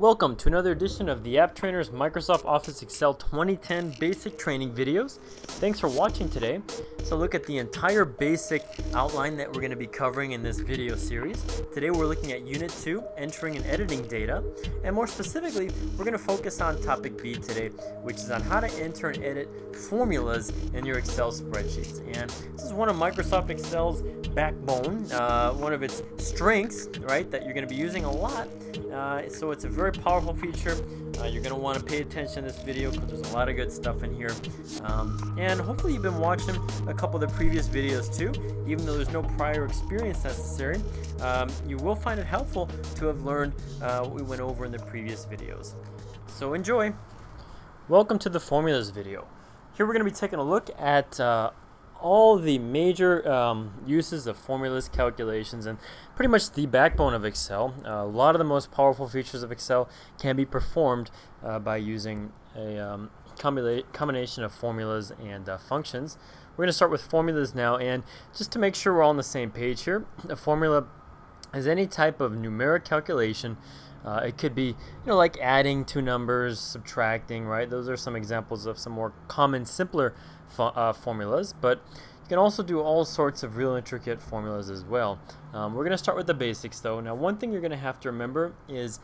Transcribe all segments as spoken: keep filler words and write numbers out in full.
Welcome to another edition of the App Trainer's Microsoft Office Excel twenty ten basic training videos. Thanks for watching today. So look at the entire basic outline that we're going to be covering in this video series. Today we're looking at Unit two, entering and editing data. And more specifically, we're going to focus on topic B today, which is on how to enter and edit formulas in your Excel spreadsheets. And this is one of Microsoft Excel's backbone, uh, one of its strengths, right, that you're going to be using a lot. Uh, so it's a very powerful feature. Uh, you're going to want to pay attention to this video because there's a lot of good stuff in here. Um, and hopefully you've been watching a couple of the previous videos too. Even though there's no prior experience necessary, um, you will find it helpful to have learned uh, what we went over in the previous videos. So enjoy! Welcome to the formulas video. Here we're going to be taking a look at uh, all the major um, uses of formulas, calculations, and pretty much the backbone of Excel. Uh, a lot of the most powerful features of Excel can be performed uh, by using a um, combination of formulas and uh, functions. We're going to start with formulas now, and just to make sure we're all on the same page here, a formula is any type of numeric calculation. Uh, it could be, you know, like adding two numbers, subtracting, right? Those are some examples of some more common, simpler fo uh, formulas, but you can also do all sorts of real intricate formulas as well. Um, we're going to start with the basics, though. Now, one thing you're going to have to remember is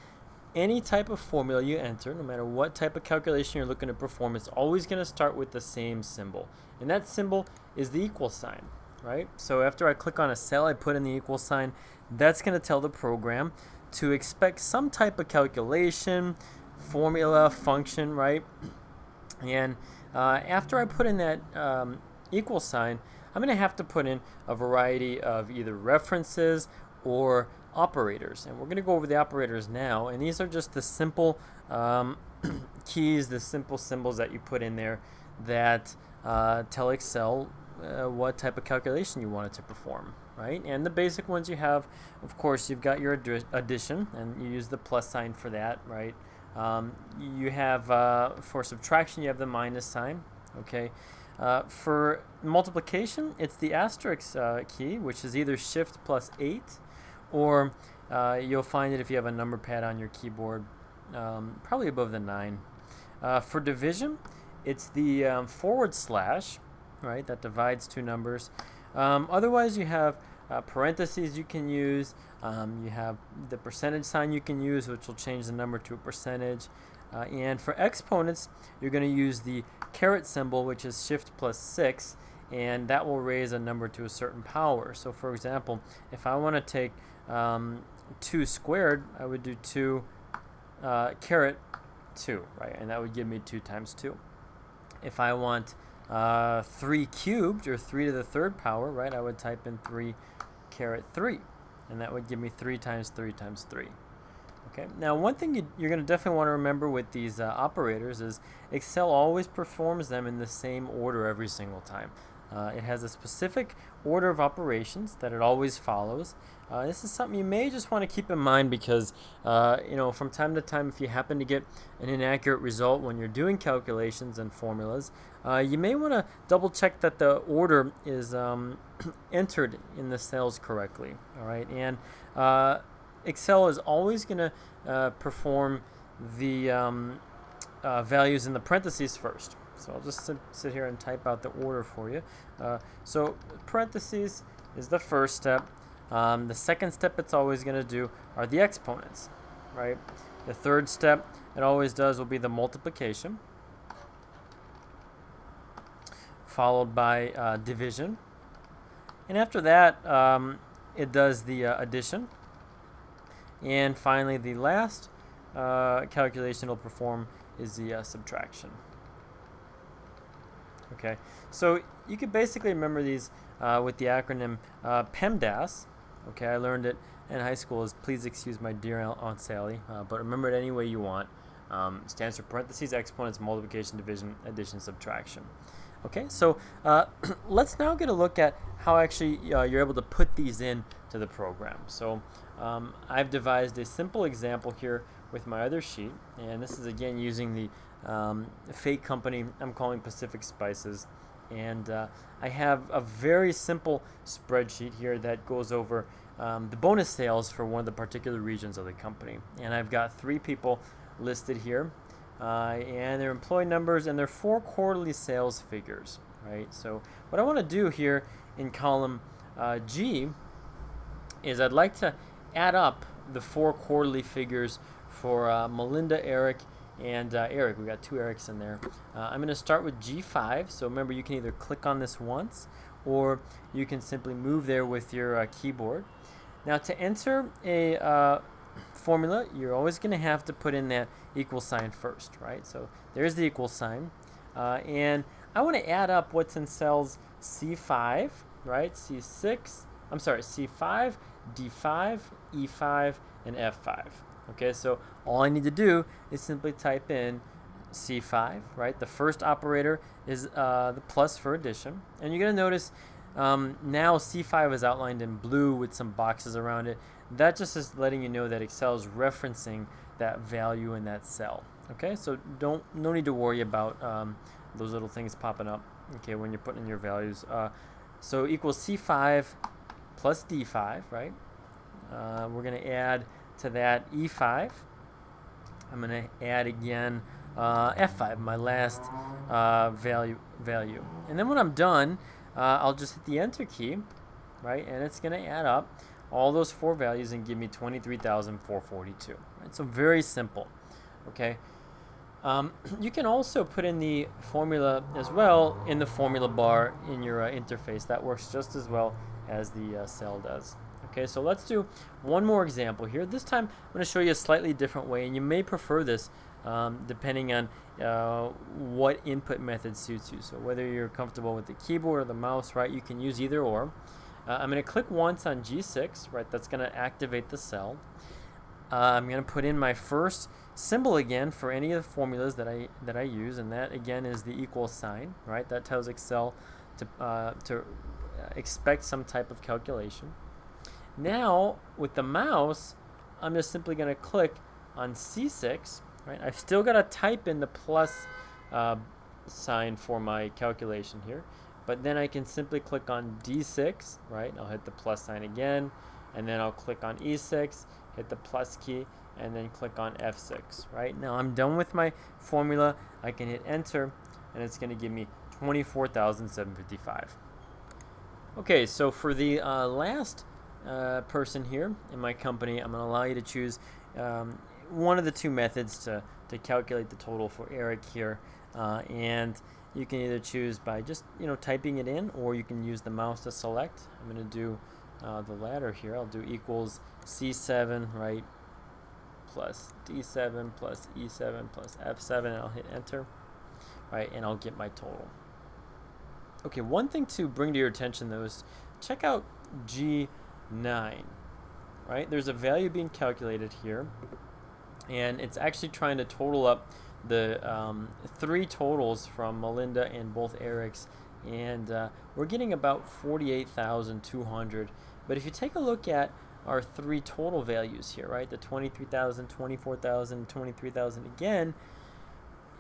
any type of formula you enter, no matter what type of calculation you're looking to perform, it's always going to start with the same symbol, and that symbol is the equal sign, right? So after I click on a cell, I put in the equal sign. That's going to tell the program to expect some type of calculation, formula, function, right? And uh, after I put in that um, equal sign, I'm going to have to put in a variety of either references or operators. And we're going to go over the operators now. And these are just the simple um, keys, the simple symbols that you put in there that uh, tell Excel Uh, what type of calculation you wanted to perform, right? And the basic ones you have, of course, you've got your addition, and you use the plus sign for that, right? Um, you have, uh, for subtraction, you have the minus sign, okay? Uh, for multiplication, it's the asterisk uh, key, which is either shift plus eight, or uh, you'll find it if you have a number pad on your keyboard, um, probably above the nine. Uh, for division, it's the um, forward slash, right, that divides two numbers. Um, otherwise, you have uh, parentheses you can use. Um, you have the percentage sign you can use, which will change the number to a percentage. Uh, and for exponents, you're going to use the caret symbol, which is shift plus six, and that will raise a number to a certain power. So, for example, if I want to take um, two squared, I would do two uh, caret two, right, and that would give me two times two. If I want Uh, three cubed, or three to the third power, right? I would type in three caret three, and that would give me three times three times three. Okay. Now, one thing you, you're going to definitely want to remember with these uh, operators is Excel always performs them in the same order every single time. Uh, it has a specific order of operations that it always follows. Uh, this is something you may just want to keep in mind because, uh, you know, from time to time, if you happen to get an inaccurate result when you're doing calculations and formulas, uh, you may want to double check that the order is um, entered in the cells correctly. All right, and uh, Excel is always going to uh, perform the um, uh, values in the parentheses first. So I'll just sit here and type out the order for you. Uh, so parentheses is the first step. Um, the second step it's always going to do are the exponents, right? The third step it always does will be the multiplication, followed by uh, division. And after that, um, it does the uh, addition. And finally, the last uh, calculation it'll perform is the uh, subtraction. Okay, so you could basically remember these uh, with the acronym uh, PEMDAS. Okay, I learned it in high school as please excuse my dear Aunt Sally, uh, but remember it any way you want. Um, stands for parentheses, exponents, multiplication, division, addition, subtraction. Okay, so uh, let's now get a look at how actually uh, you're able to put these in to the program. So um, I've devised a simple example here with my other sheet, and this is again using the Um, a fake company I'm calling Pacific Spices, and uh, I have a very simple spreadsheet here that goes over um, the bonus sales for one of the particular regions of the company. And I've got three people listed here, uh, and their employee numbers and their four quarterly sales figures, right? So what I want to do here in column uh, G is I'd like to add up the four quarterly figures for uh, Melinda, Eric, and uh, Eric. We've got two Erics in there. Uh, I'm going to start with G five. So remember, you can either click on this once or you can simply move there with your uh, keyboard. Now, to enter a uh, formula, you're always going to have to put in that equal sign first, right? So there's the equal sign. Uh, and I want to add up what's in cells C five, right? C six, I'm sorry, C five, D five, E five, and F five. Okay, so all I need to do is simply type in C five, right? The first operator is uh, the plus for addition. And you're going to notice um, now C five is outlined in blue with some boxes around it. That just is letting you know that Excel is referencing that value in that cell. Okay, so don't no need to worry about um, those little things popping up, okay, when you're putting in your values. Uh, so equals C five plus D five, right? Uh, we're going to add to that E five. I'm going to add again uh, F five, my last uh, value value. And then when I'm done, uh, I'll just hit the enter key, right? And it's going to add up all those four values and give me twenty-three thousand four hundred forty-two. Right? So very simple. Okay. Um, you can also put in the formula as well in the formula bar in your uh, interface. That works just as well as the uh, cell does. Okay, so let's do one more example here. This time I'm going to show you a slightly different way, and you may prefer this um, depending on uh, what input method suits you. So whether you're comfortable with the keyboard or the mouse, right, you can use either or. Uh, I'm going to click once on G six, right, that's going to activate the cell. Uh, I'm going to put in my first symbol again for any of the formulas that I, that I use, and that again is the equal sign, right? That tells Excel to, uh, to expect some type of calculation. Now, with the mouse, I'm just simply going to click on C six, right? I've still got to type in the plus uh, sign for my calculation here, but then I can simply click on D six, right? I'll hit the plus sign again, and then I'll click on E six, hit the plus key, and then click on F six, right? Now I'm done with my formula. I can hit enter, and it's going to give me twenty-four thousand seven hundred fifty-five. Okay, so for the uh, last Uh, person here in my company, I'm going to allow you to choose um, one of the two methods to, to calculate the total for Eric here, uh, and you can either choose by just, you know, typing it in, or you can use the mouse to select. I'm going to do uh, the latter here. I'll do equals C seven, right, plus D seven plus E seven plus F seven, and I'll hit enter, right, and I'll get my total. Okay, one thing to bring to your attention though is check out G nine, right? There's a value being calculated here, and it's actually trying to total up the um, three totals from Melinda and both Eric's, and uh, we're getting about forty-eight thousand two hundred. But if you take a look at our three total values here, right, the twenty-three thousand, twenty-four thousand, twenty-three thousand again,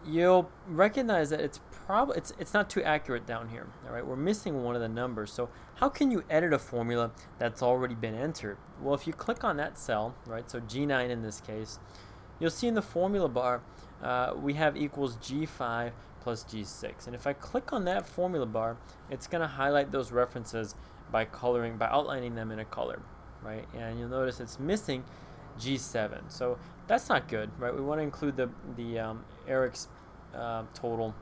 you'll recognize that it's probably it's it's not too accurate down here. All right, we're missing one of the numbers. So how can you edit a formula that's already been entered? Well, if you click on that cell, right, so G nine in this case, you'll see in the formula bar uh, we have equals G five plus G six, and if I click on that formula bar, it's going to highlight those references by coloring by outlining them in a color, right? And you'll notice it's missing G seven, so that's not good, right? We want to include the the um, Eric's uh, total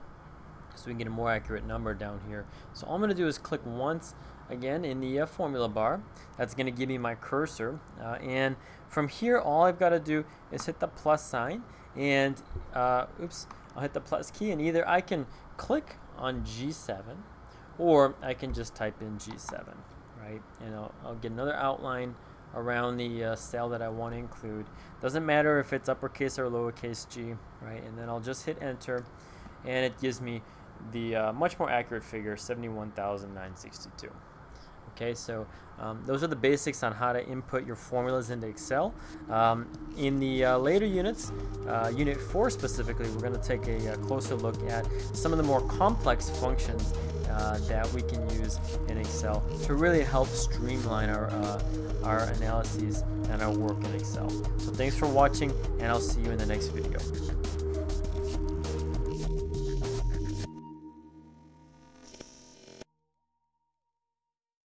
so we can get a more accurate number down here. So all I'm going to do is click once again in the uh, formula bar. That's going to give me my cursor, uh, and from here all I've got to do is hit the plus sign and uh, oops, I'll hit the plus key, and either I can click on G seven or I can just type in G seven, right? And I'll, I'll get another outline around the uh, cell that I want to include. Doesn't matter if it's uppercase or lowercase g, right? And then I'll just hit enter, and it gives me the uh, much more accurate figure, seventy-one thousand nine hundred sixty-two. Okay, so um, those are the basics on how to input your formulas into Excel. Um, in the uh, later units, uh, Unit four specifically, we're going to take a, a closer look at some of the more complex functions uh, that we can use in Excel to really help streamline our, uh, our analyses and our work in Excel. So thanks for watching, and I'll see you in the next video.